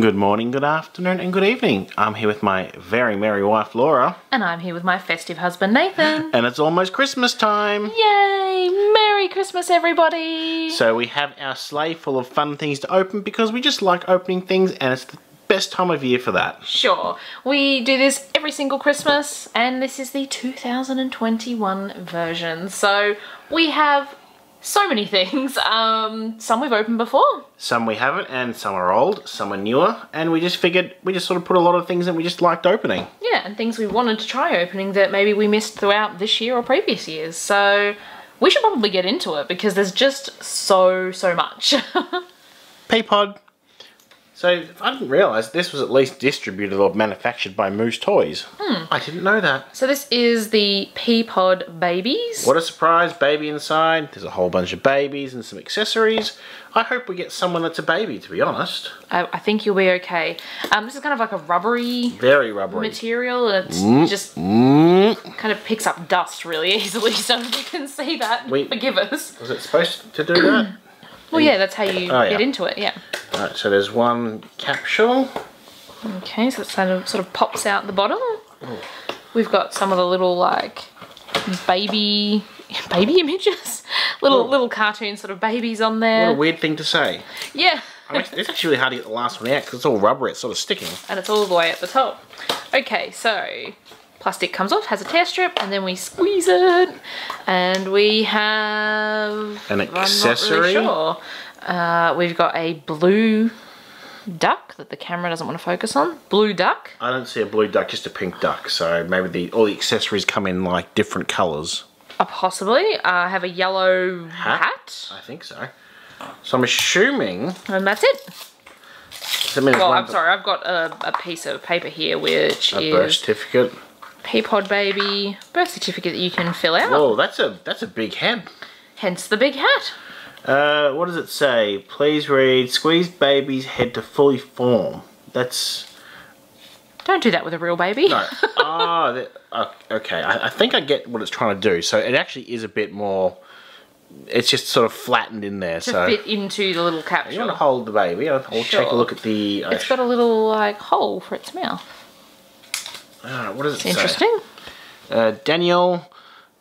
Good morning, good afternoon, and good evening. I'm here with my very merry wife, Laura. And I'm here with my festive husband, Nathan. And it's almost Christmas time. Yay! Merry Christmas, everybody! So we have our sleigh full of fun things to open because we just like opening things and it's the best time of year for that. Sure. We do this every single Christmas and this is the 2021 version. So we have so many things. Some we've opened before. Some we haven't, and some are old, some are newer, and we just figured we just sort of put a lot of things that we just liked opening. Yeah, and things we wanted to try opening that maybe we missed throughout this year or previous years. So we should probably get into it because there's just so much. Peapod. So I didn't realise this was at least distributed or manufactured by Moose Toys. I didn't know that. So this is the Peapod Babies. What a surprise, baby inside. There's a whole bunch of babies and some accessories. I hope we get someone that's a baby, to be honest. I think you'll be okay. This is kind of like a rubbery, very rubbery material. It's just kind of picks up dust really easily. So if you can see that, forgive us. Was it supposed to do that? Well, yeah, that's how you get into it, yeah. Alright, so there's one capsule. Okay, so it sort of pops out the bottom. Ooh. We've got some of the little, like, baby images? little cartoon sort of babies on there. What a weird thing to say. Yeah. I mean, it's actually hard to get the last one out because it's all rubber, it's sort of sticking. And it's all the way at the top. Okay, so plastic comes off, has a tear strip, and then we squeeze it. And we have an accessory. I'm not really sure. We've got a blue duck that the camera doesn't want to focus on. Blue duck. I don't see a blue duck, just a pink duck. So maybe all the accessories come in like different colours. Possibly. I have a yellow hat. I think so. So I'm assuming. And that's it. Well, I'm sorry. I've got a piece of paper here which is a birth certificate. Peapod baby birth certificate that you can fill out. Oh, that's a big head. Hence the big hat. What does it say? Please read. Squeeze baby's head to fully form. That's. Don't do that with a real baby. No. Oh, okay. I think I get what it's trying to do. So it actually is a bit more. It's just sort of flattened in there, so fit into the little capsule. You want to hold the baby? I'll take a look at the. It's got a little like hole for its mouth. What does it say? Interesting. Daniel,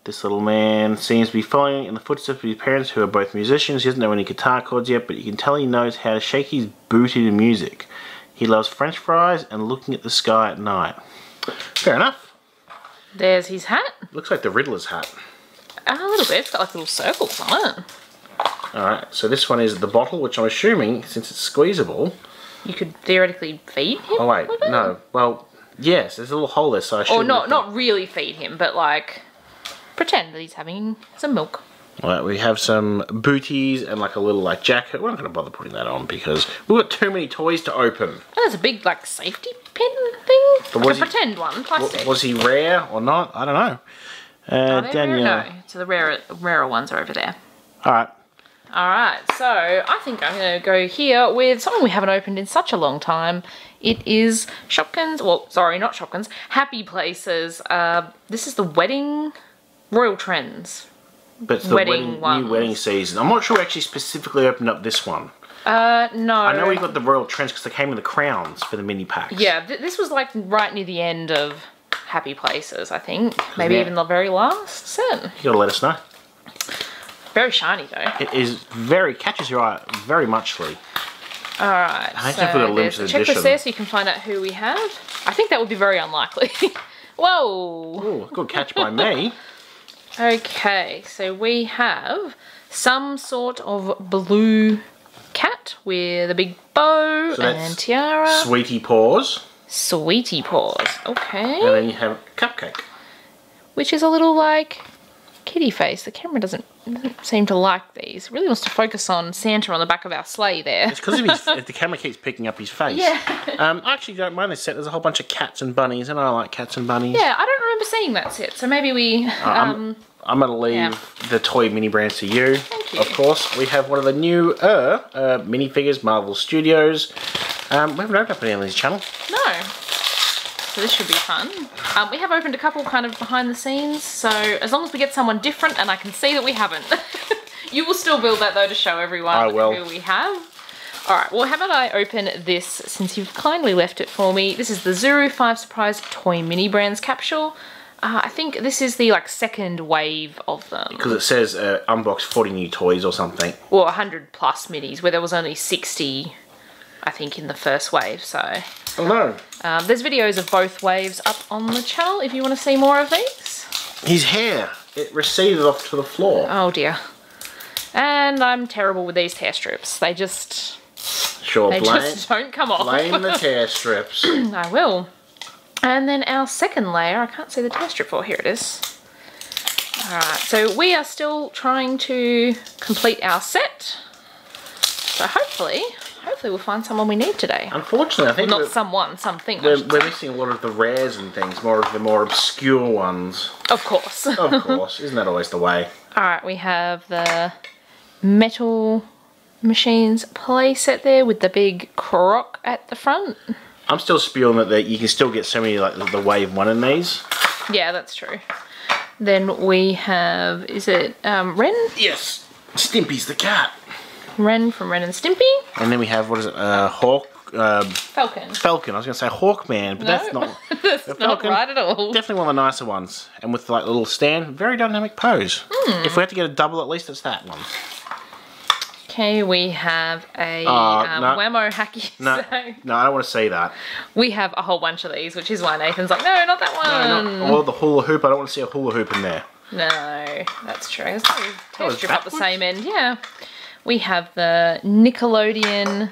this little man seems to be following in the footsteps of his parents, who are both musicians. He doesn't know any guitar chords yet, but you can tell he knows how to shake his booty to music. He loves French fries and looking at the sky at night. Fair enough. There's his hat. Looks like the Riddler's hat. A little bit. It's got like little circles on it. Alright, so this one is the bottle, which I'm assuming, since it's squeezable, you could theoretically feed him? Oh wait, no. Well, yes, there's a little hole there, so I should. Or not really feed him, but like, pretend that he's having some milk. Alright, we have some booties and like a little like jacket. We're not going to bother putting that on because we've got too many toys to open. And there's a big like safety pin thing. But like pretend one, plastic. Was he rare or not? I don't know. Daniel. No, so the rarer ones are over there. Alright, so I think I'm going to go here with something we haven't opened in such a long time. It is Shopkins, well, sorry, not Shopkins, Happy Places. This is the wedding, Royal Trends. But it's the new wedding season. I'm not sure we actually specifically opened up this one. No. I know we got the Royal Trends because they came with the crowns for the mini packs. Yeah, this was like right near the end of Happy Places, I think. Maybe even the very last set. You gotta let us know. Very shiny though. It is very, catches your eye very muchly. Alright, so there's a checklist there so you can find out who we have. I think that would be very unlikely. Whoa! Ooh, good catch by me. Okay, so we have some sort of blue cat with a big bow and tiara. Sweetie paws. Sweetie paws, okay. And then you have cupcake, which is a little like kitty face. The camera doesn't seem to like these. It really wants to focus on Santa on the back of our sleigh there. It's because if the camera keeps picking up his face. Yeah. I actually don't mind this set. There's a whole bunch of cats and bunnies, and I like cats and bunnies. Yeah, I don't remember seeing that set, so maybe we. I'm gonna leave the toy mini brands to you. Thank you. Of course, we have one of the new minifigures, Marvel Studios. We haven't opened up any on this channel. No. So this should be fun. We have opened a couple kind of behind the scenes, so as long as we get someone different, and I can see that we haven't. You will still build that though to show everyone who we have. Alright, well, how about I open this since you've kindly left it for me. This is the Zuru 5 Surprise Toy Mini Brands capsule. I think this is the, like, second wave of them. Because it says unbox 40 new toys or something. Well, 100 plus minis, where there was only 60, I think, in the first wave, so... Oh, no. There's videos of both waves up on the channel if you want to see more of these. His hair! It receded off to the floor. Oh, dear. And I'm terrible with these tear strips. They just... Sure, they just don't come off. Blame the tear strips. I will. And then our second layer, I can't see the tear strip. Oh, here it is. Alright, so we are still trying to complete our set. So hopefully we'll find someone we need today. Unfortunately, I think... Well, not someone, something. We're missing a lot of the rares and things, more of the more obscure ones. Of course. Of course. Isn't that always the way? Alright, we have the Metal Machines play set there with the big croc at the front. I'm still spewing that you can still get so many, like, the wave one in these. Yeah, that's true. Then we have, is it Ren? Yes. Stimpy's the cat. Ren from Ren and Stimpy. And then we have, what is it, Falcon. Falcon. I was going to say Hawkman, but no, that's not... that's Falcon, not right at all. Definitely one of the nicer ones. And with, like, a little stand, very dynamic pose. Mm. If we have to get a double, at least it's that one. Okay, we have a Whammo Hacky. No, so no, I don't want to see that. We have a whole bunch of these, which is why Nathan's like, no, not that one. No, not, or the hula hoop. I don't want to see a hula hoop in there. No, that's true. It's like strip up the same end, yeah. We have the Nickelodeon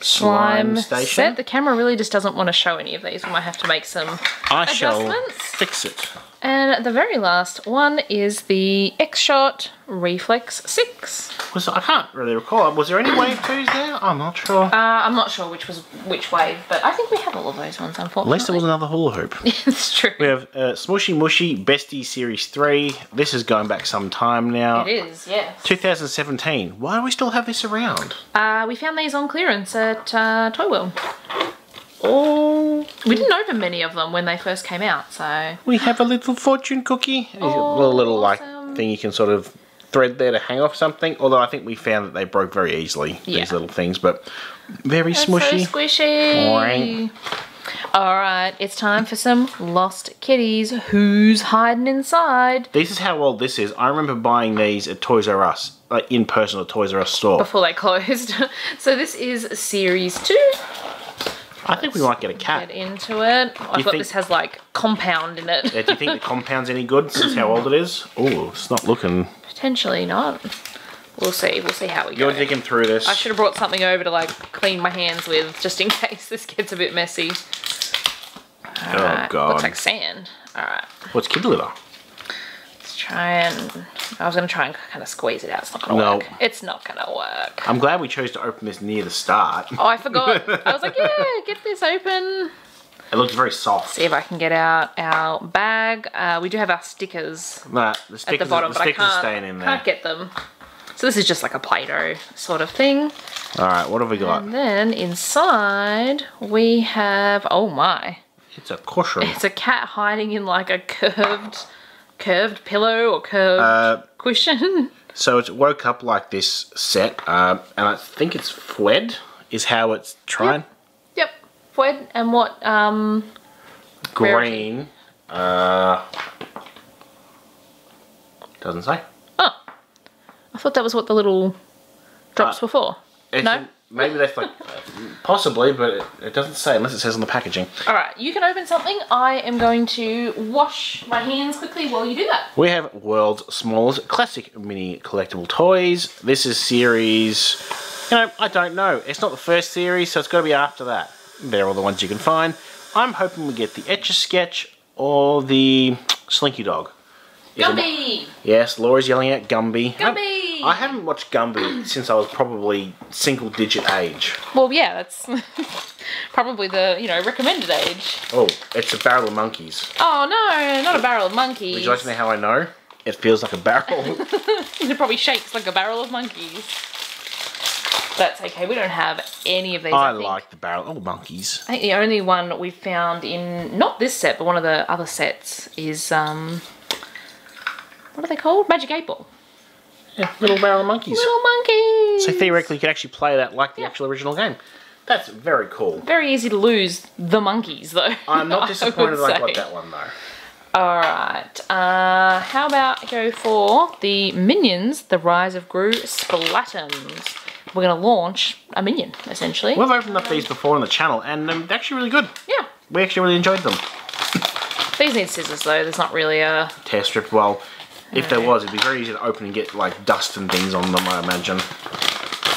slime set. The camera really just doesn't want to show any of these. We might have to make some adjustments. Shall fix it. And the very last one is the X-Shot Reflex 6. I can't really recall. Was there any wave 2s there? I'm not sure. I'm not sure which was which wave, but I think we have all of those ones, unfortunately. At least there was another hula hoop. It's true. We have Smooshy Mushy Besties Series 3. This is going back some time now. It is, yes. 2017. Why do we still have this around? We found these on clearance at Toy World. Oh, we didn't open many of them when they first came out, so... We have a little fortune cookie. Oh, a little, awesome, like, thing you can sort of thread there to hang off something. Although I think we found that they broke very easily, yeah, these little things, but very smushy. So squishy. Alright, it's time for some Lost Kitties. Who's hiding inside? This is how old this is. I remember buying these at Toys R Us, like in person at Toys R Us store. Before they closed. So this is Series 2. I think we might get a cat. Get into it. I thought this has, like, compound in it. Yeah, do you think the compound's any good since how old it is? Oh, it's not looking... Potentially not. We'll see. We'll see how we go. You're digging through this. I should have brought something over to, like, clean my hands with, just in case this gets a bit messy. All right. God. Looks like sand. All right. Well, it's kid litter. Let's try and... I was going to try and kind of squeeze it out. It's not going to work. It's not going to work. I'm glad we chose to open this near the start. Oh, I forgot. I was like, yeah, get this open. It looks very soft. See if I can get out our bag. We do have our stickers, the stickers at the bottom, but I can't, can't get them. So this is just like a Play-Doh sort of thing. All right, what have we got? And then inside we have, oh my. It's a cushion. It's a cat hiding in like a curved pillow or curved cushion. So it's woke up like this set, and I think it's Fwed is how it's trying. Yep. Fwed and what? Green. Doesn't say. Oh, I thought that was what the little drops were for. No. Maybe that's like, possibly, but it doesn't say unless it says on the packaging. Alright, you can open something. I am going to wash my hands quickly while you do that. We have World's Smallest Classic Mini Collectible Toys. This is series, you know, I don't know. It's not the first series, so it's got to be after that. They're all the ones you can find. I'm hoping we get the Etch-a-Sketch or the Slinky Dog. Gumby! Yes, Laura's yelling out Gumby. Gumby! I haven't watched Gumby since I was probably single-digit age. Well, yeah, that's probably the, you know, recommended age. Oh, it's a barrel of monkeys. Oh, no, not a barrel of monkeys. Would you like to know how I know? It feels like a barrel. It probably shakes like a barrel of monkeys. That's okay, we don't have any of these, I think. Like the barrel, oh, monkeys. I think the only one we found in, not this set, but one of the other sets is, what are they called? Magic 8 Ball. Yeah, Little Barrel Monkeys. Little monkeys! So theoretically you could actually play that like the actual original game. That's very cool. Very easy to lose the monkeys though. I'm not disappointed I got that one though. Alright, how about go for the Minions, The Rise of Gru Splatterns. We're going to launch a Minion, essentially. We've opened up these before on the channel, and they're actually really good. Yeah. We actually really enjoyed them. These need scissors, though. There's not really a... Tear strip. Well, if there was, it'd be very easy to open and get, like, dust and things on them, I imagine.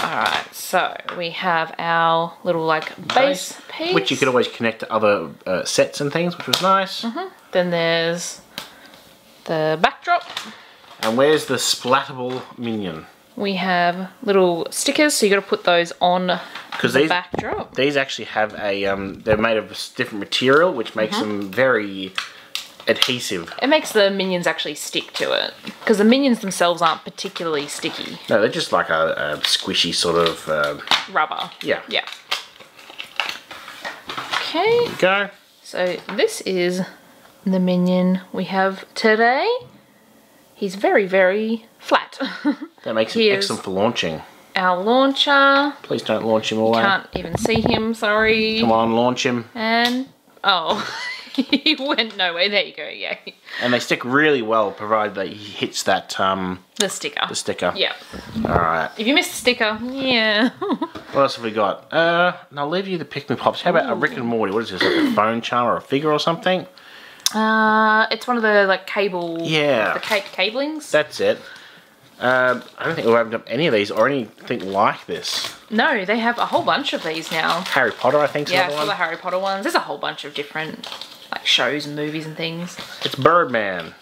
Alright, so we have our little, like, base piece. Which you could always connect to other sets and things, which was nice. Then there's the backdrop. And where's the splatterable Minion? We have little stickers, so you got to put those on the backdrop. These actually have a, they're made of a different material, which makes them very adhesive. It makes the Minions actually stick to it, because the Minions themselves aren't particularly sticky. No, they're just like a squishy sort of... rubber. Yeah. Yeah. Okay. There you go. So this is the Minion we have today. He's very, very flat. That makes him excellent for launching. Our launcher. Please don't launch him away. You can't even see him, sorry. Come on, launch him. And, oh, he went nowhere. There you go, yay. And they stick really well, provided that he hits that... the sticker. The sticker. Yeah. All right. If you miss the sticker, yeah. What else have we got? And I'll leave you the Pikmi Pops. How about a Rick and Morty? What is this, like a phone charm or a figure or something? It's one of the like cable, yeah, the cablings. That's it. I don't think we've opened up any of these or anything like this. No, they have a whole bunch of these now. Harry Potter, I think. Yeah, all the Harry Potter ones. There's a whole bunch of different like shows and movies and things. It's Birdman.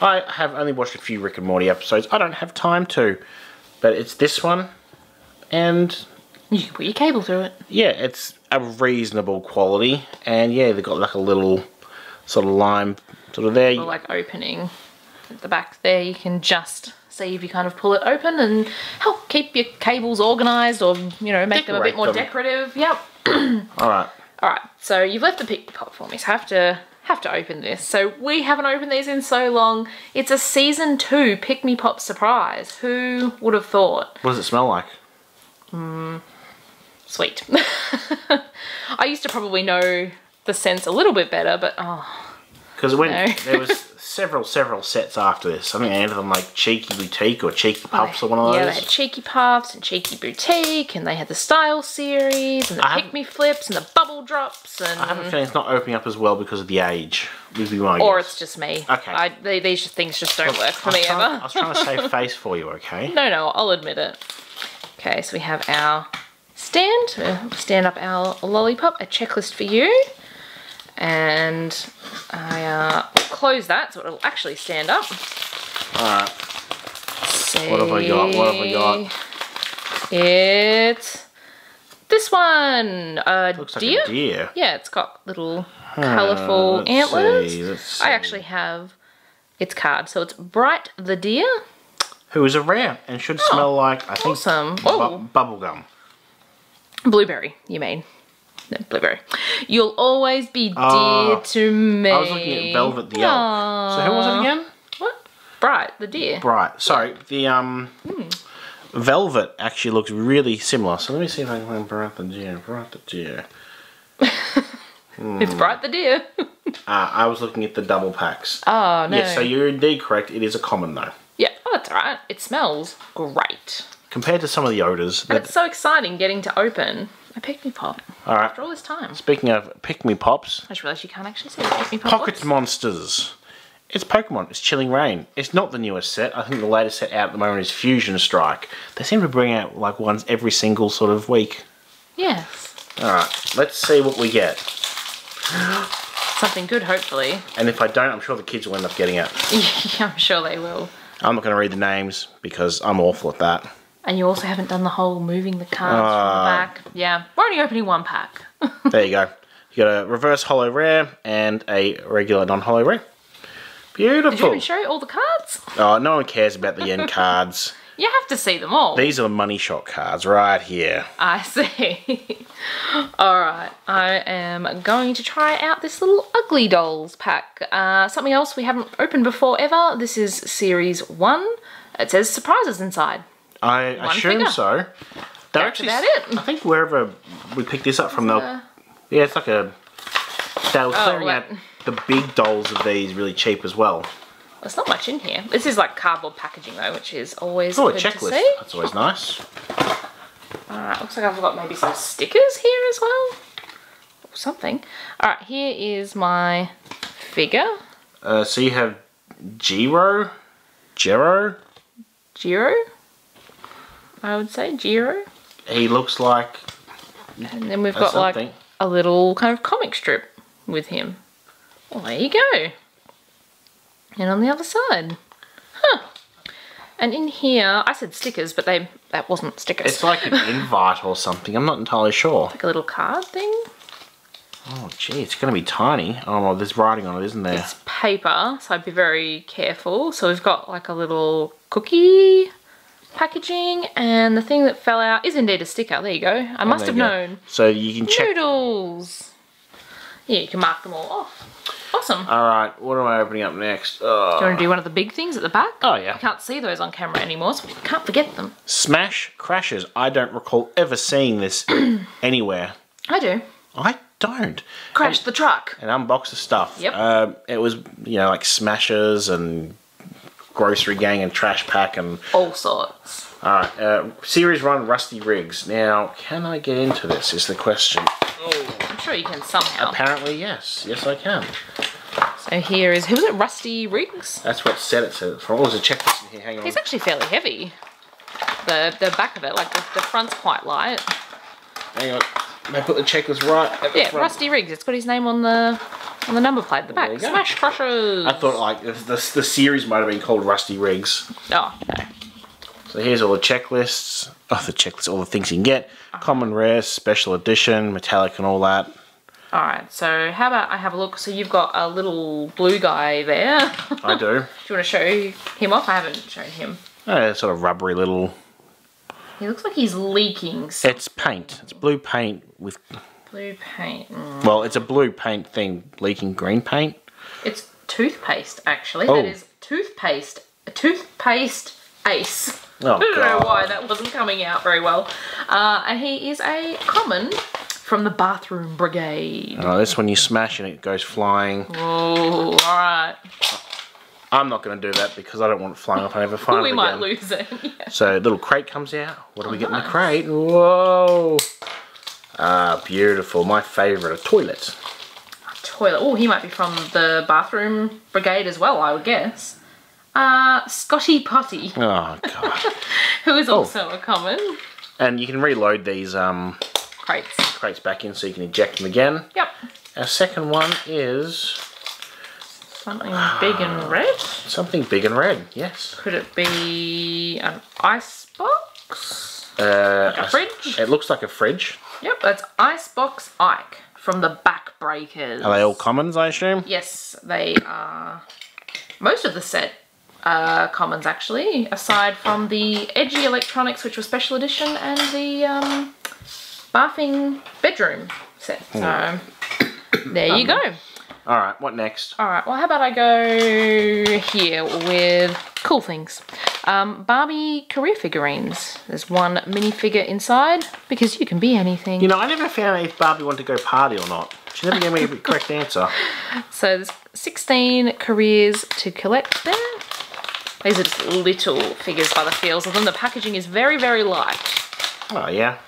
I have only watched a few Rick and Morty episodes. I don't have time to, but it's this one, and you can put your cable through it. Yeah, it's a reasonable quality, and yeah, they've got like a little. Sort of lime, sort of there. Or like opening at the back there, you can just see if you kind of pull it open and help keep your cables organised or, you know, make them a bit more decorative. Yep. Alright. Alright, so you've left the Pikmi Pop for me, so I have to open this. So we haven't opened these in so long. It's a Season 2 Pikmi Pop surprise. Who would have thought? What does it smell like? Sweet. I used to probably know... the scent's a little bit better, but oh. Because when there was several sets after this. I think they ended on like Cheeky Boutique or Cheeky Puffs or one of those. Yeah, they had Cheeky Puffs and Cheeky Boutique, and they had the Style Series and the Pikmi Flips and the Bubble Drops. And I have a feeling it's not opening up as well because of the age. Would be my guess. Or it's just me. Okay. These things just don't work for me ever. I was trying to save face for you, okay? No, I'll admit it. Okay, so we have our stand. We'll stand up our lollipop, a checklist for you. And I will close that so it'll actually stand up. Alright. What have we got? What have we got? It's this one. Looks deer. Like a deer. Yeah, it's got little colourful antlers. Let's see. I actually have its card. So it's Bright the Deer. Who is a rare and should smell like, I think, bubblegum. Blueberry, you mean. No, blueberry. You'll always be dear to me. I was looking at Velvet the Elf. So who was it again? What? Bright the Deer. Bright. Sorry, the Velvet actually looks really similar. So let me see if I can find Bright the Deer. Bright the Deer. It's Bright the Deer. I was looking at the double packs. Oh no. Yes, so you're indeed correct. It is a common though. Yeah. Oh, that's alright. It smells great. Compared to some of the odours. And it's so exciting getting to open a Pikmi Pop. All right. After all this time. Speaking of Pikmi Pops. I just realised you can't actually see the Pikmi Pop. Pocket Monsters. It's Pokemon. It's Chilling Rain. It's not the newest set. I think the latest set out at the moment is Fusion Strike. They seem to bring out like ones every single sort of week. Yes. All right. Let's see what we get. Something good, hopefully. And if I don't, I'm sure the kids will end up getting it. Yeah, I'm sure they will. I'm not going to read the names because I'm awful at that. And you also haven't done the whole moving the cards from the back. Yeah, we're only opening one pack. There you go. You got a reverse holo rare and a regular non-holo rare. Beautiful. Did you even show all the cards? Oh, no one cares about the end cards. You have to see them all. These are the money shot cards right here. I see. All right, I am going to try out this little Ugly Dolls pack. Something else we haven't opened before ever. This is Series 1. It says surprises inside. I assume so. That's about it. I think wherever we picked this up from, they were clearing out the big dolls of these really cheap as well. There's not much in here. This is like cardboard packaging though, which is always good to see. That's always nice. Alright, looks like I've got maybe some stickers here as well. Or something. Alright, here is my figure. So you have Jiro? Jiro? Jiro? I would say Jiro. He looks like... And then we've got something like a little kind of comic strip with him. Well, there you go. And on the other side. Huh. And in here, I said stickers, but that wasn't stickers. It's like an invite or something. I'm not entirely sure. Like a little card thing. Oh, gee, it's going to be tiny. Oh, well, there's writing on it, isn't there? It's paper, so I'd be very careful. So we've got like a little cookie packaging, and the thing that fell out is indeed a sticker. There you go. I must have known. So you can check. Noodles. Yeah, you can mark them all off. Awesome. All right, what am I opening up next? Oh. Do you want to do one of the big things at the back? Oh, yeah. You can't see those on camera anymore, so we can't forget them. Smash Crashes. I don't recall ever seeing this anywhere. I do. I don't. Crash the truck. And unbox the stuff. Yep. It was, you know, like Smashers and Grocery Gang and Trash Pack and... all sorts. All right. Series run Rusty Riggs. Now, can I get into this is the question. Oh. I'm sure you can somehow. Apparently, yes. Yes, I can. So here is... who was it? Rusty Riggs? That's what said it said. For all there's a checklist in here. Hang on. He's actually fairly heavy. The back of it. Like, the front's quite light. Hang on. They put the checklist right at the front. Rusty Riggs. It's got his name on the number plate at the back. Smash Crushers. I thought, like, the series might have been called Rusty Riggs. Oh, no. So here's all the checklists. Oh, the checklists. All the things you can get. Common, rare, special edition, metallic and all that. Alright, so how about I have a look? So you've got a little blue guy there. I do. Do you want to show him off? I haven't shown him. Oh, yeah, sort of rubbery little... he looks like he's leaking something. It's paint. It's blue paint with... blue paint. Mm. Well, it's a blue paint thing leaking green paint. It's toothpaste, actually. Oh. That is toothpaste. A toothpaste ace. Oh, I don't know why that wasn't coming out very well. And he is a common from the Bathroom Brigade. Oh, this one you smash and it goes flying. Oh, all right. I'm not going to do that because I don't want it flying off and ever find it again. We might lose it. Yeah. So, little crate comes out. What do we get in the crate? Whoa. Ah, beautiful. My favourite, a toilet. A toilet. Oh, he might be from the Bathroom Brigade as well, I would guess. Scotty Potty. Oh, God. Who is also a common. And you can reload these crates back in so you can eject them again. Yep. Our second one is... something big and red? Something big and red, yes. Could it be an icebox? Like a fridge? It looks like a fridge. Yep, that's Icebox Ike from the Backbreakers. Are they all commons, I assume? Yes, they are... most of the set are commons, actually, aside from the Edgy Electronics, which was special edition, and the Barfing Bedroom set. So, there you go. All right, what next? All right, well, how about I go here with cool things. Barbie career figurines. There's one minifigure inside, because you can be anything. You know, I never found out if Barbie wanted to go party or not. She never gave me the correct answer. So there's 16 careers to collect there. These are just little figures by the feels of them. The packaging is very, very light. Oh, yeah.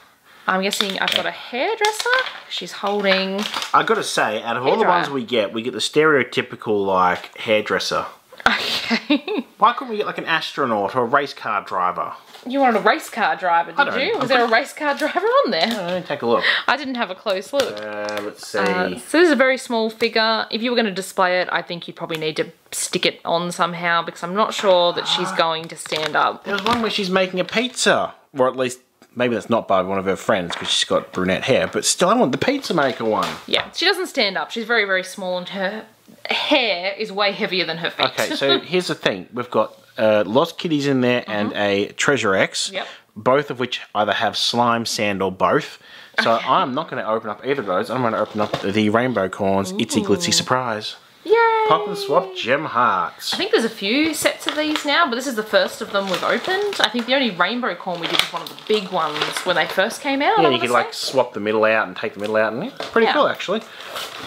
I'm guessing I've got a hairdresser. She's holding... I got to say, out of all the ones we get the stereotypical, like, hairdresser. Okay. Why couldn't we get, like, an astronaut or a race car driver? You wanted a race car driver, did you? Was there a race car driver on there? I don't know, take a look. I didn't have a close look. Let's see. So this is a very small figure. If you were going to display it, I think you'd probably need to stick it on somehow because I'm not sure that she's going to stand up. There was one where she's making a pizza. Or at least, maybe that's not by one of her friends because she's got brunette hair. But still, I want the pizza maker one. Yeah, she doesn't stand up. She's very, very small and her hair is way heavier than her feet. Okay, so here's the thing. We've got... Lost Kitties in there and a Treasure X, both of which either have slime, sand, or both. So I'm not going to open up either of those. I'm going to open up the Rainbow Corns Itsy Glitzy Surprise. Yay! Pop and Swap Gem Hearts. I think there's a few sets of these now, but this is the first of them we've opened. I think the only rainbow corn we did was one of the big ones when they first came out. Yeah, you could like swap the middle out and take the middle out, and it's pretty cool actually.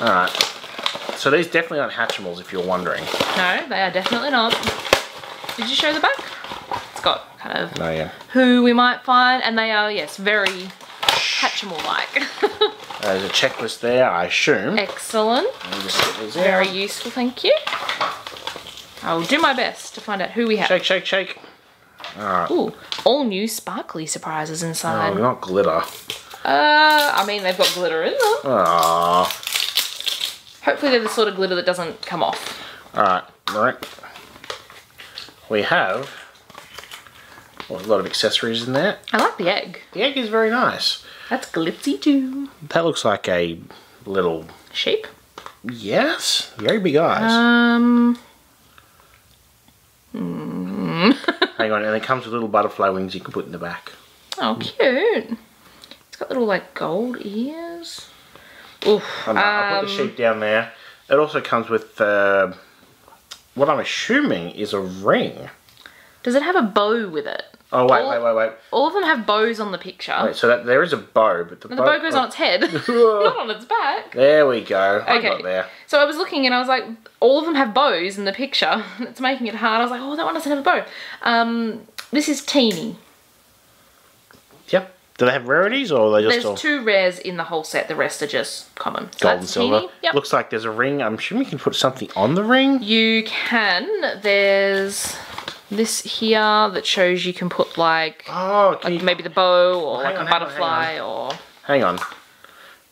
Alright. So these definitely aren't Hatchimals if you're wondering. No, they are definitely not. Did you show the back? It's got kind of who we might find, and they are, yes, very Hatchimal-like. There's a checklist there, I assume. Excellent. Very useful, thank you. I'll do my best to find out who we have. Shake, shake, shake. Alright. Ooh, all new sparkly surprises inside. Oh, not glitter. I mean, they've got glitter in them. Aww. Hopefully they're the sort of glitter that doesn't come off. Alright, we have a lot of accessories in there. I like the egg. The egg is very nice. That's glitzy too. That looks like a little... sheep? Yes. Very big eyes. Hang on, and it comes with little butterfly wings you can put in the back. Oh, cute. It's got little, like, gold ears. Oof. I'll put the sheep down there. It also comes with what I'm assuming is a ring. Does it have a bow with it? Oh, wait, wait. All of them have bows on the picture. Wait, so that, there is a bow, but the bow goes on its head, not on its back. There we go. Okay. I got there. So I was looking and I was like, all of them have bows in the picture. It's making it hard. I was like, oh, that one doesn't have a bow. This is teeny. Yep. Do they have rarities or are they just... There's all... two rares in the whole set. The rest are just common. So gold and silver. Yep. Looks like there's a ring. I'm assuming you can put something on the ring. You can. There's... this here that shows you can put like, like maybe the bow or like a butterfly or... Hang on.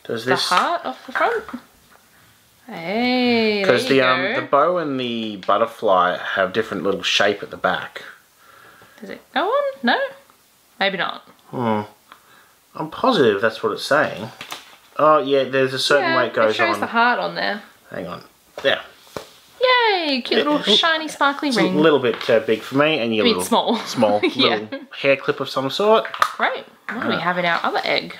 Does this... the heart off the front? Hey, there you go. Because the bow and the butterfly have different little shape at the back. Does it go on? No? Maybe not. Hmm. I'm positive that's what it's saying. Oh yeah, there's a certain way it goes on. It shows the heart on there. Hang on. There. Yay! Cute little shiny sparkly ring. A little bit big for me, and you're a little small. Small little hair clip of some sort. Great. What do we have in our other egg?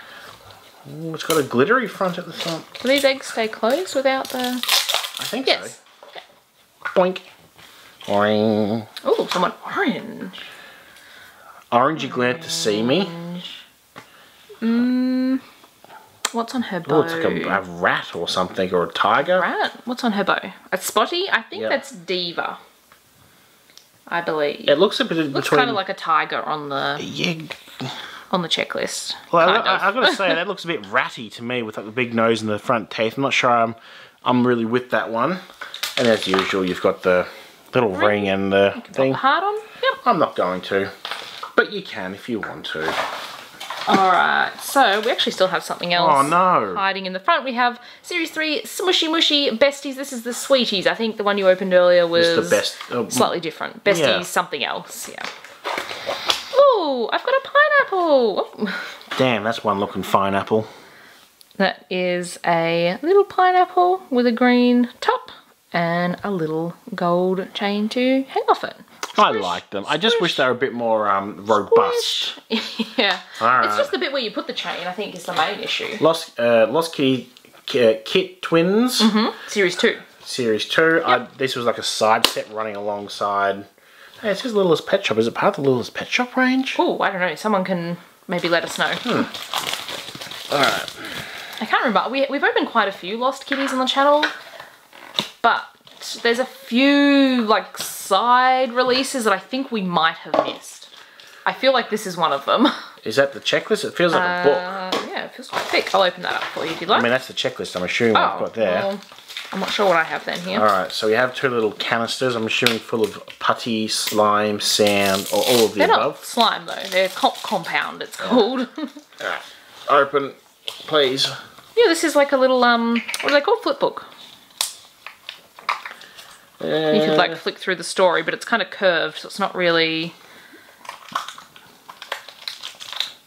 Ooh, it's got a glittery front at the front. Do these eggs stay closed without the? I think so. Yes. Boink. Boing. Oh, someone orange. Orangey glad to see me. Mmm. What's on her bow? Oh, it's like a rat or something, or a tiger. Rat? What's on her bow? A spotty? I think that's Diva, I believe. It looks a bit... looks kind of like a tiger on the... yeah. On the checklist. Well, I've got to say, that looks a bit ratty to me with like the big nose and the front teeth. I'm not sure I'm really with that one. And as usual, you've got the little ring and the thing. Put the heart on? Yep. I'm not going to. But you can if you want to. Alright, so we actually still have something else hiding in the front. We have Series 3 Smooshy Mushy Besties. This is the Sweeties. I think the one you opened earlier was the best, slightly different. Besties, something else, Ooh, I've got a pineapple. Damn, that's one looking fine apple. That is a little pineapple with a green top and a little gold chain to hang off it. I like them. I just wish they were a bit more robust. Yeah. Right. It's just the bit where you put the chain, I think, is the main issue. Lost Kitty Kit Twins. Series 2. Series 2. Yep. This was like a side set running alongside... Hey, it says Littlest Pet Shop. Is it part of the Littlest Pet Shop range? Oh, I don't know. Someone can maybe let us know. Alright. I can't remember. We've opened quite a few Lost Kitties on the channel, but... there's a few like side releases that I think we might have missed. I feel like this is one of them. Is that the checklist? It feels like a book. Yeah, it feels quite thick. I'll open that up for you if you'd like. I mean, that's the checklist I'm assuming I've got there. Well, I'm not sure what I have then here. Alright, so we have two little canisters, I'm assuming full of putty, slime, sand, or all of the above. They're not slime though, they're compound it's called. Alright, open, please. Yeah, this is like a little, what are they called? Flip book. You could like flick through the story, but it's kind of curved, so it's not really...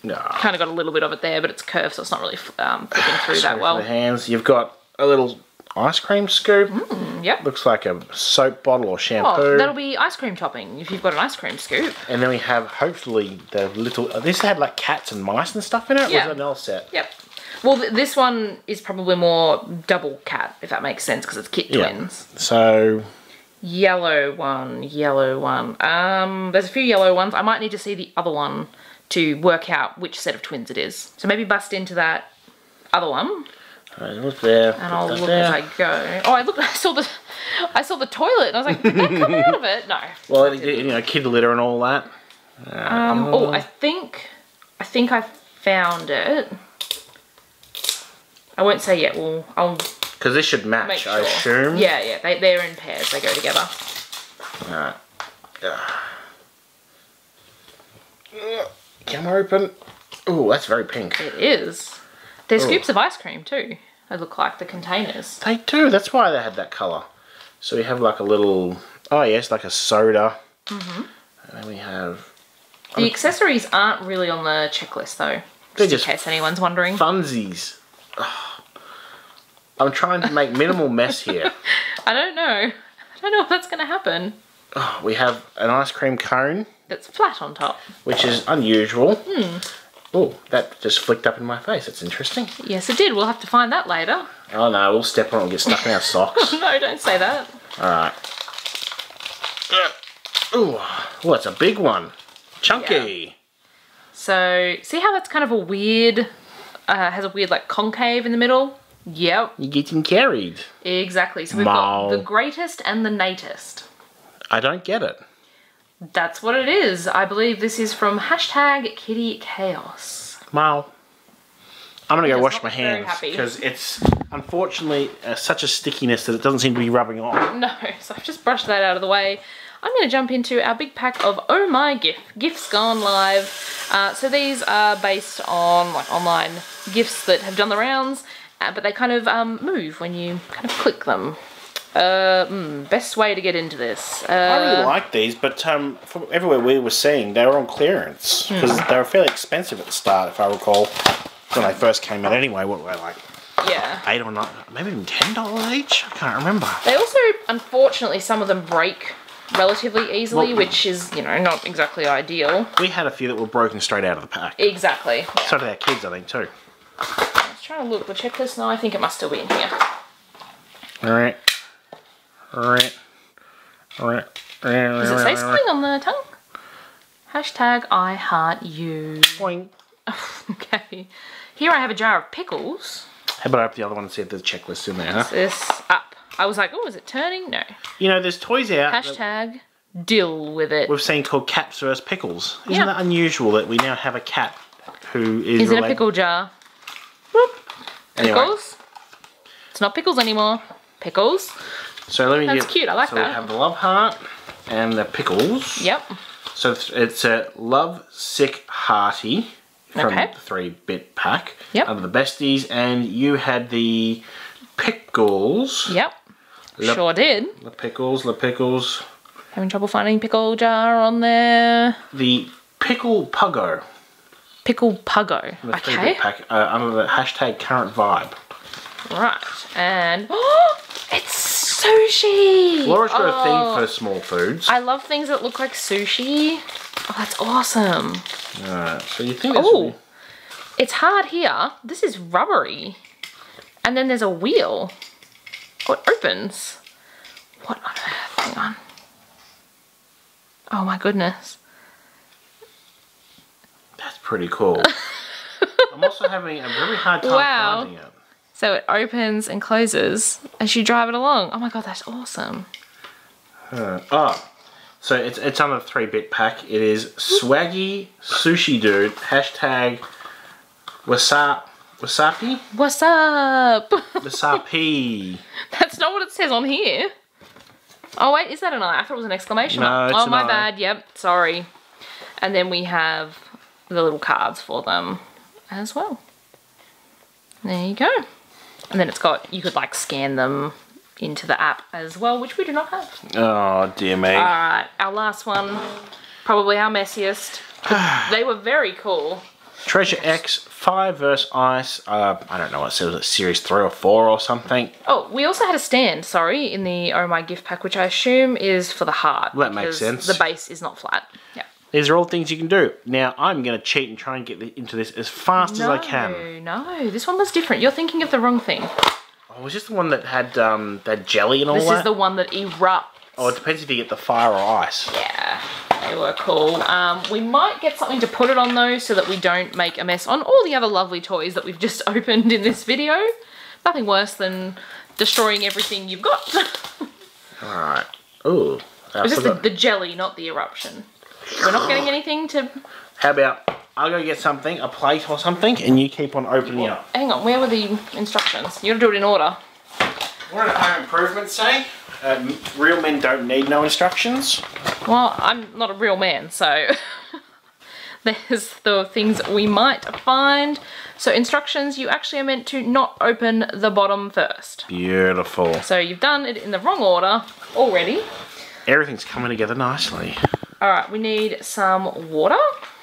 No. Kind of got a little bit of it there, but it's curved, so it's not really flicking through that well. The hands. You've got a little ice cream scoop. Yep. Looks like a soap bottle or shampoo. Oh, that'll be ice cream topping if you've got an ice cream scoop. And then we have hopefully the little... This had like cats and mice and stuff in it? Yeah. Or was it an L set? Yep. Well, this one is probably more double cat, if that makes sense, because it's kit twins. Yeah. So... Yellow one. There's a few yellow ones. I might need to see the other one to work out which set of twins it is. So maybe bust into that other one. Alright, look there. And I'll look there. As I go. Oh, I saw the toilet and I was like, did that come out of it? No. Well, you know, kid litter and all that. Oh, I think I found it. I won't say yet. Well, I'll. Because this should match, sure. I assume. Yeah, yeah. They're in pairs. They go together. Alright. Camera open. Oh, that's very pink. It is. There's scoops of ice cream too. They look like the containers. They do. That's why they had that colour. So we have like a little. Oh yes, like a soda. Mm-hmm. And then we have. The accessories aren't really on the checklist though. Just in case anyone's wondering. Funsies. I'm trying to make minimal mess here. I don't know if that's going to happen. Oh, we have an ice cream cone. That's flat on top. Which is unusual. Mm. Oh, that just flicked up in my face. That's interesting. Yes, it did. We'll have to find that later. Oh, no. We'll step on it and get stuck in our socks. No, don't say that. All right. Oh, that's a big one. Chunky. Yeah. So, see how that's kind of a weird... has a weird, like, concave in the middle. Yep. You're getting carried. Exactly. So we've got the greatest and the natest. I don't get it. That's what it is. I believe this is from #KittyChaos. Wow. I'm going to go wash my hands. Because it's, unfortunately, such a stickiness that it doesn't seem to be rubbing off. No. So I've just brushed that out of the way. I'm going to jump into our big pack of Oh My Gift. Gifts Gone Live. So these are based on like online gifts that have done the rounds, but they kind of move when you kind of click them. Best way to get into this. I really like these, but from everywhere we were seeing, they were on clearance. Because they were fairly expensive at the start, if I recall. When they first came out anyway, what were they like? Yeah. $8 or $9, maybe even $10 each? I can't remember. They also, unfortunately, some of them break relatively easily, which is, you know, not exactly ideal. We had a few that were broken straight out of the pack. Exactly. Yeah. So did our kids, I think, too. I was trying to look at the checklist now. I think it must still be in here. All right. Does it say something on the tongue? #IHeartYou. Boing. Okay. Here I have a jar of pickles. How about I open the other one and see if there's a checklist in there, huh? Is this up? I was like, oh, is it turning? No. You know, there's toys out. #deal with it. We've seen called Cats vs. Pickles. Isn't that unusual that we now have a cat who is in a pickle jar? Whoop. Anyway. Pickles. It's not pickles anymore. Pickles. So let me. That's cute. I like that. So we have the love heart and the pickles. Yep. So it's a love sick hearty from the 3-bit pack. Yep. Under the besties, and you had the pickles. Yep. Sure did. The pickles. Having trouble finding pickle jar on there. The Pickle Puggo. Okay. Pack, under the #current vibe. Right. And it's sushi. Laura's got a thing for small foods. I love things that look like sushi. Oh, that's awesome. Alright. So you think? Oh, it's hard here. This is rubbery, and then there's a wheel. Oh, it opens. What on earth? Hang on. Oh my goodness. That's pretty cool. I'm also having a very hard time finding it. So it opens and closes as you drive it along. Oh my god, that's awesome. So it's under the 3-bit pack. It is Swaggy Sushi Dude, #wasabi. Wasabi? What's up? Wasabi. That's not what it says on here. Oh wait, is that an I? I thought it was an exclamation mark. No, it's my bad. Yep, sorry. And then we have the little cards for them as well. There you go. And then it's got, you could like scan them into the app as well, which we do not have. Oh dear me. Alright, our last one, probably our messiest. They were very cool. Treasure X, Fire vs. Ice, I don't know what it said, was it series 3 or 4 or something? Oh, we also had a stand, sorry, in the Oh My Gift pack, which I assume is for the heart. Well, that makes sense. The base is not flat. Yeah. These are all things you can do. Now, I'm going to cheat and try and get into this as fast as I can. No, this one was different. You're thinking of the wrong thing. Oh, was this the one that had that jelly and all that? This is the one that erupts. Oh, it depends if you get the fire or ice. Yeah, they were cool. We might get something to put it on, though, so that we don't make a mess on all the other lovely toys that we've just opened in this video. Nothing worse than destroying everything you've got. All right. Ooh. It's just the jelly, not the eruption. We're not getting anything to... How about I'll go get something, a plate or something, and you keep on opening up. Hang on, where were the instructions? You gotta do it in order. What did Home Improvement say? Real men don't need no instructions. Well, I'm not a real man, so... There's the things we might find. So instructions, you actually are meant to not open the bottom first. Beautiful. So you've done it in the wrong order already. Everything's coming together nicely. Alright, we need some water.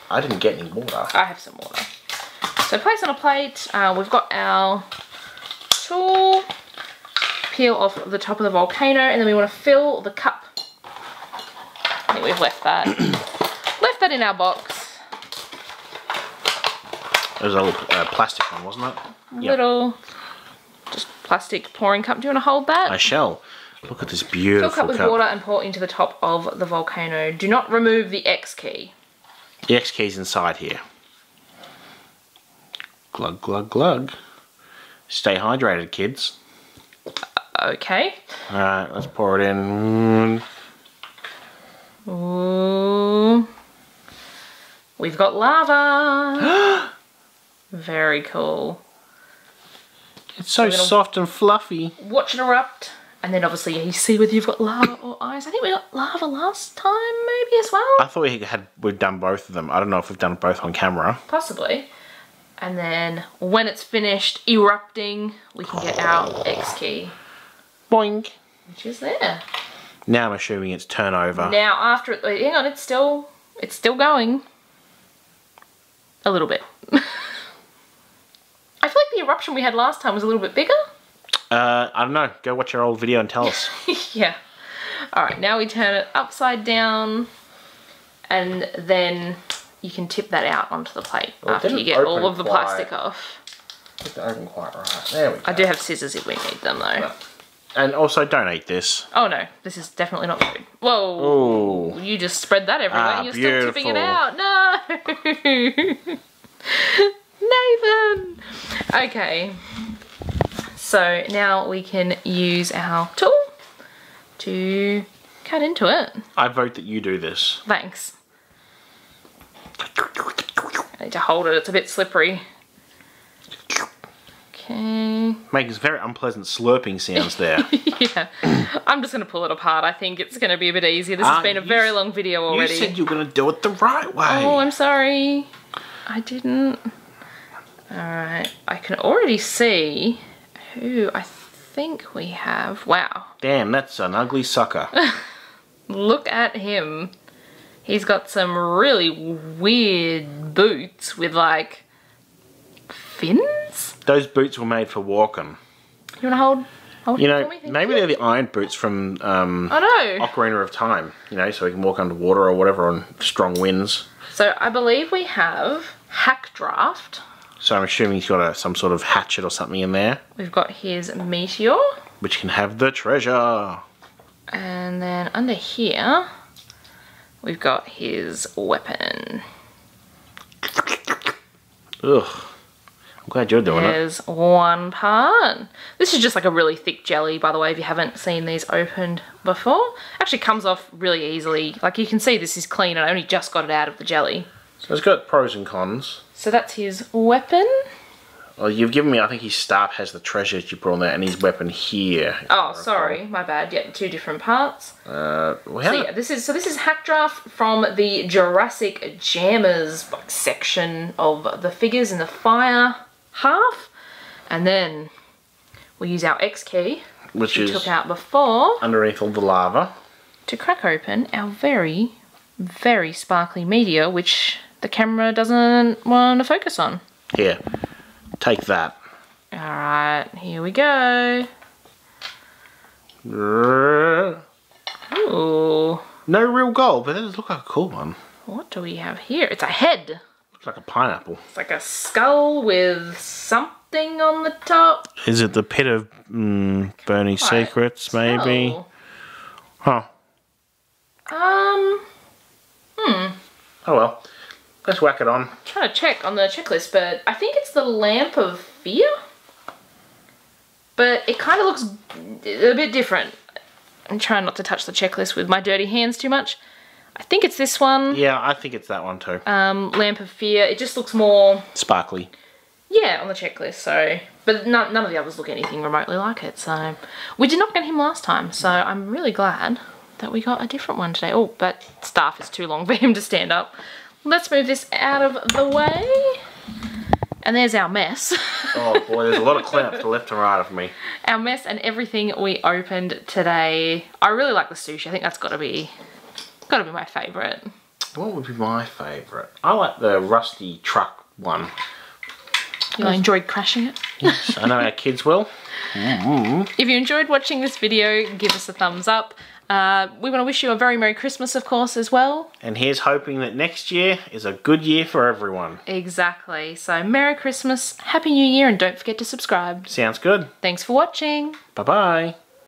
I didn't get any water. I have some water. So place on a plate. We've got our tool. Peel off the top of the volcano, and then we want to fill the cup. I think we've left that. Left that in our box. It was a little plastic one, wasn't it? Little, yep. Just plastic pouring cup. Do you want to hold that? I shall. Look at this beautiful cup. Fill cup with water and pour into the top of the volcano. Do not remove the X key. The X key's inside here. Glug, glug, glug. Stay hydrated, kids. Okay. Alright, let's pour it in. Ooh. We've got lava. Very cool. It's so soft and fluffy. Watch it erupt. And then obviously you see whether you've got lava or ice. I think we got lava last time maybe as well. I thought we'd done both of them. I don't know if we've done both on camera. Possibly. And then when it's finished erupting, we can get our X key. Boink. Which is there. Now I'm assuming it's turnover. Now after it, hang on, it's still going. A little bit. I feel like the eruption we had last time was a little bit bigger. I don't know. Go watch our old video and tell us. Yeah. Alright, now we turn it upside down and then you can tip that out onto the plate after you get all of the plastic off. It's open quite right. There we go. I do have scissors if we need them though. And also don't eat this. Oh no, this is definitely not food. Whoa. Ooh. You just spread that everywhere. You're beautiful. Still tipping it out. No. Nathan. Okay. So now we can use our tool to cut into it. I vote that you do this. Thanks. I need to hold it, it's a bit slippery. Okay. Making some very unpleasant slurping sounds there. Yeah. I'm just going to pull it apart. I think it's going to be a bit easier. This has been a very long video already. You said you were going to do it the right way. Oh, I'm sorry. I didn't. Alright. I can already see... Ooh, I think we have. Wow. Damn, that's an ugly sucker. Look at him. He's got some really weird boots with like fins. Those boots were made for walking. You want to hold you know, maybe they're the iron boots from Ocarina of Time, you know, so he can walk underwater or whatever on strong winds. So I believe we have Hack Draft. So I'm assuming he's got some sort of hatchet or something in there. We've got his meteor. Which can have the treasure. And then under here, we've got his weapon. Ugh. I'm glad you're doing it. There's one part. This is just like a really thick jelly, by the way, if you haven't seen these opened before. Actually comes off really easily. Like you can see this is clean and I only just got it out of the jelly. So it's got pros and cons. So that's his weapon. Well, you've given me, I think his staff has the treasures you put on there and his weapon here. Oh, sorry. My bad. Yeah, two different parts. So this is Hack Draft from the Jurassic Jammers section of the figures in the fire half. And then we use our X key, which we took out before. Underneath all the lava. To crack open our very, very sparkly meteor, which... The camera doesn't want to focus on. Here, take that. All right, here we go. Ooh. No real gold, but that does look like a cool one. What do we have here? It's a head. Looks like a pineapple. It's like a skull with something on the top. Is it the pit of Bernie's secrets, maybe? Skull. Huh. Oh well. Let's whack it on. I'm trying to check on the checklist, but I think it's the Lamp of Fear? But it kind of looks a bit different. I'm trying not to touch the checklist with my dirty hands too much. I think it's this one. Yeah, I think it's that one too. Lamp of Fear. It just looks more... sparkly. Yeah, on the checklist, so... but no, none of the others look anything remotely like it, so... we did not get him last time, so I'm really glad that we got a different one today. Oh, that staff is too long for him to stand up. Let's move this out of the way. And there's our mess. Oh boy, there's a lot of cleanup to left and right of me. Our mess and everything we opened today. I really like the sushi. I think that's gotta be my favourite. What would be my favourite? I like the rusty truck one. You'll enjoy crashing it. Yes, I know our kids will. If you enjoyed watching this video, give us a thumbs up. We want to wish you a very Merry Christmas, of course, as well. And here's hoping that next year is a good year for everyone. Exactly. So Merry Christmas, Happy New Year, and don't forget to subscribe. Sounds good. Thanks for watching. Bye-bye.